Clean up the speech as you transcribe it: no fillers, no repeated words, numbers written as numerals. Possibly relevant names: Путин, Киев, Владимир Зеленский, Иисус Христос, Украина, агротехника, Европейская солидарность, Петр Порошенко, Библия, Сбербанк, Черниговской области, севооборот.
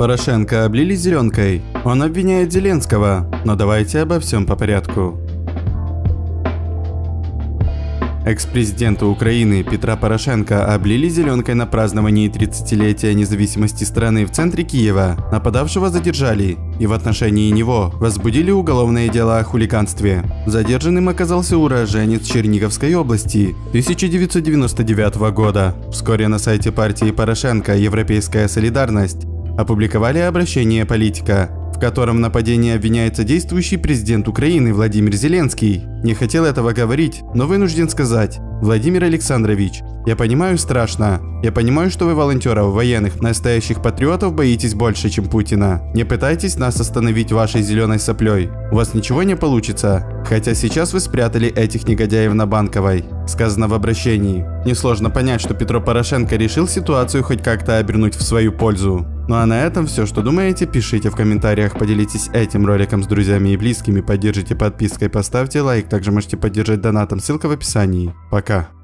Порошенко облили зеленкой. Он обвиняет Зеленского. Но давайте обо всем по порядку. Экс-президента Украины Петра Порошенко облили зеленкой на праздновании 30-летия независимости страны в центре Киева. Нападавшего задержали, и в отношении него возбудили уголовное дело о хулиганстве. Задержанным оказался уроженец Черниговской области 1999 года. Вскоре на сайте партии Порошенко «Европейская солидарность» опубликовали обращение политика, в котором нападение обвиняется действующий президент Украины Владимир Зеленский. Не хотел этого говорить, но вынужден сказать. Владимир Александрович, я понимаю, страшно. Я понимаю, что вы волонтеров, военных, настоящих патриотов боитесь больше, чем Путина. Не пытайтесь нас остановить вашей зеленой соплей. У вас ничего не получится. Хотя сейчас вы спрятали этих негодяев на Банковой. Сказано в обращении. Несложно понять, что Петр Порошенко решил ситуацию хоть как-то обернуть в свою пользу. Ну а на этом все, что думаете, пишите в комментариях, поделитесь этим роликом с друзьями и близкими, поддержите подпиской, поставьте лайк, также можете поддержать донатом, ссылка в описании. Пока.